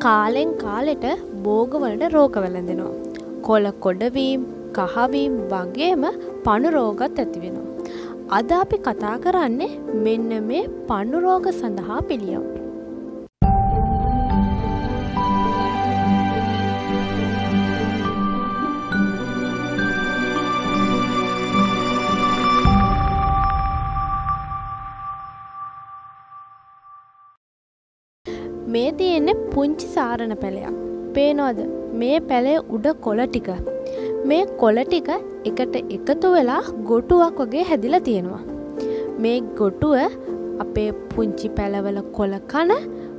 කාලෙන් කාලෙට භෝග වලට රෝග වැළඳෙනවා. කොළ කොඩවීම, කහවීම වගේම පණු රෝගත් ඇති වෙනවා. අද අපි කතා කරන්නේ මෙන්න මේ පණු රෝග සඳහා පිළියම්. මේ තියෙන්නේ පුංචි සාරණ පැලයක්. පේනවද? මේ පැලේ උඩ කොළ ටික. මේ කොළ ටික එකට එකතු වෙලා ගොටුවක් වගේ හැදිලා තියෙනවා. මේ ගොටුව අපේ පුංචි පැලවල කොළ කන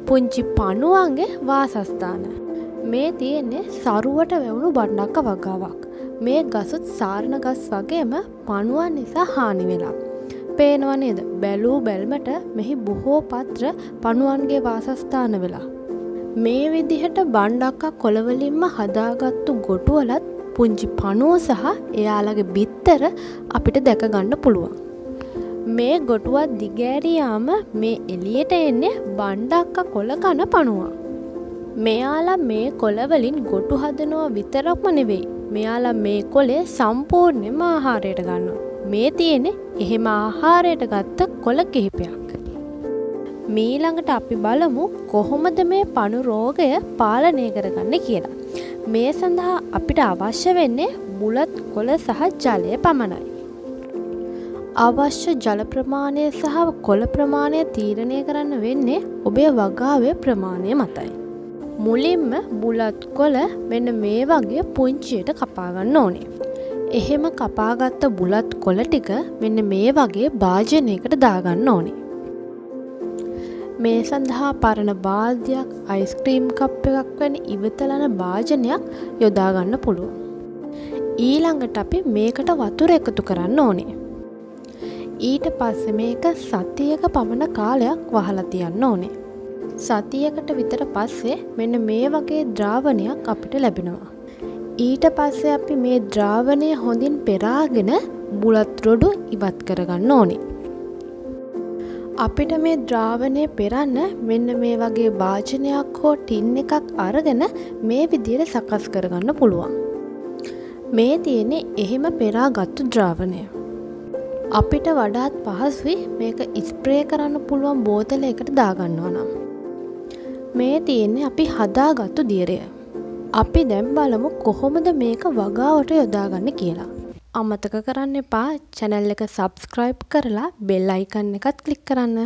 පුංචි පණුවන්ගේ වාසස්ථාන. මේ තියෙන්නේ සරුවට වැවුණු බණ්ඩක්ක වගාවක්. මේ ගසුත් සාරණ ගස් වගේම පණුවන් නිසා හානි වෙලා. පේනවා නේද? බැලූ බැල්මට මෙහි බොහෝ පත්‍ර පණුවන්ගේ වාසස්ථාන වෙලා. මේ විදිහට බණ්ඩක්ක කොළවලින්ම හදාගත්තු ගොටුවලත් පුංචි පණුව සහ එයාලගේ බිත්තර අපිට දැක ගන්න පුළුවන්. මේ ගොටුව දිගෑරියාම මේ එළියට එන්නේ බණ්ඩක්ක කොළ කන පණුව. මෙයාලා මේ කොළවලින් ගොටු හදනවා විතරක්ම නෙවෙයි. මෙයාලා මේ කොළේ සම්පූර්ණයෙන්ම ආහාරයට ගන්නවා. මේ තියෙන්නේ එහෙම ආහාරයට ගත්ත කොළ කිහිපයක්. මීළඟට අපි බලමු කොහොමද මේ පණු රෝගය පාලනය කරගන්නේ කියලා. මේ සඳහා අපිට අවශ්‍ය වෙන්නේ මුලත් කොළ සහ ජලය පමණයි. අවශ්‍ය ජල ප්‍රමාණය සහ කොළ ප්‍රමාණය තීරණය කරන්න වෙන්නේ ඔබේ වගාවේ ප්‍රමාණය මතයි. මුලින්ම මුලත් කොළ මෙන්න මේ වගේ පුංචියට කපා ගන්න ඕනේ. එහෙම කපාගත්ත බුලත් කොළ ටික මෙන්න මේ වගේ භාජනයකට දාගන්න ඕනේ. මේ සඳහා පරණ බාල්දියක්, අයිස්ක්‍රීම් කප් එකක් වැනි ඉවතලන භාජනයක් යොදා ගන්න පුළුවන්. ඊළඟට අපි මේකට වතුර එකතු කරන්න ඕනේ. ඊට පස්සේ මේක සතියක පමණ කාලයක් වහලා තියන්න ඕනේ. සතියකට විතර පස්සේ මෙන්න මේ වගේ ද්‍රාවණයක් අපිට ලැබෙනවා. ඊට පස්සේ අපි මේ ද්‍රාවණය හොඳින් පෙරාගෙන බුලත් රොඩු ඉවත් කරගන්න ඕනේ. අපිට මේ ද්‍රාවණය පෙරන්න මෙන්න මේ වගේ භාජනයක් හෝ ටින් එකක් අරගෙන මේ විදිහට සකස් කරගන්න පුළුවන්. මේ තියෙන්නේ එහෙම පෙරාගත්තු ද්‍රාවණය. අපිට වඩාත් පහසුයි මේක ස්ප්‍රේ කරන්න පුළුවන් බෝතලයකට දාගන්නවා නම්. මේ තියෙන්නේ අපි හදාගත්තු දියරය. අපි දැන් බලමු කොහොමද මේක වගාවට යොදාගන්න කියලා. අමතක කරන්න එපා channel එක subscribe කරලා bell icon එකත් click කරන්න.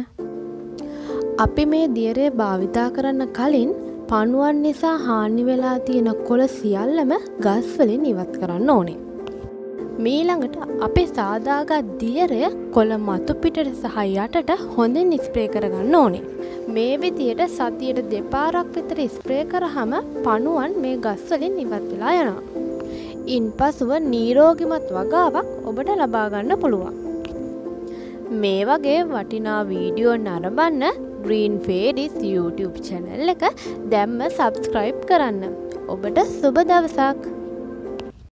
අපි මේ දියරේ භාවිතා කරන්න කලින් පණුවන් නිසා හානි වෙලා තියෙන කොළ සියල්ලම ගස් වලින් ඉවත් කරන්න ඕනේ. මීළඟට අපි සාදාගත් දියරය කොළ මතු පිටට සහ යටට හොඳින් ස්ප්‍රේ කරගන්න ඕනේ. මේ විදියට සතියට දෙපාරක් විතර ස්ප්‍රේ කරාම පණුවන් මේ ගස් වලින් ඉවත් වෙලා යනවා. ඉන්පසුව නිරෝගීමත් වගාවක් ඔබට ලබා ගන්න පුළුවන්. මේ වගේ වටිනා වීඩියෝ නරඹන්න Green Fade YouTube channel එක දැම්ම subscribe කරන්න. ඔබට සුබ දවසක්.